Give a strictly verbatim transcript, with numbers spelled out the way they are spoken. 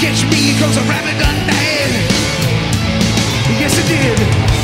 catch me, 'cause a rabbit done died. Yes, it did.